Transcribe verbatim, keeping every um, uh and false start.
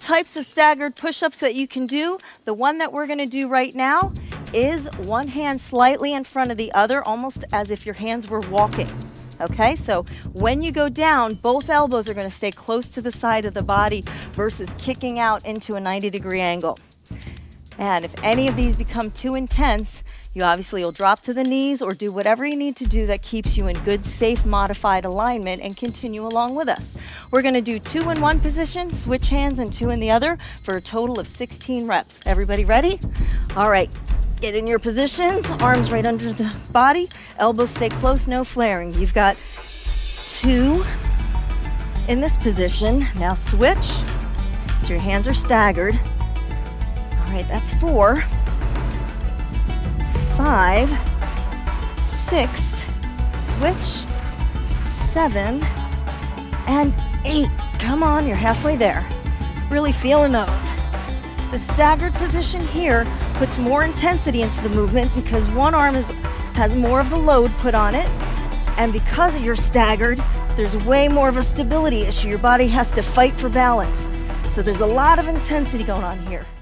Types of staggered push-ups that you can do. The one that we're gonna do right now is one hand slightly in front of the other, almost as if your hands were walking. Okay, so when you go down, both elbows are gonna stay close to the side of the body versus kicking out into a ninety degree angle. And if any of these become too intense, you obviously will drop to the knees or do whatever you need to do that keeps you in good, safe, modified alignment and continue along with us. We're gonna do two in one position, switch hands, and two in the other for a total of sixteen reps. Everybody ready? All right, get in your positions, arms right under the body, elbows stay close, no flaring. You've got two in this position. Now switch, so your hands are staggered. All right, that's four, five, six, switch, seven, and eight. Come on, you're halfway there. Really feeling those. The staggered position here puts more intensity into the movement because one arm is, has more of the load put on it, and because you're staggered, there's way more of a stability issue. Your body has to fight for balance. So there's a lot of intensity going on here.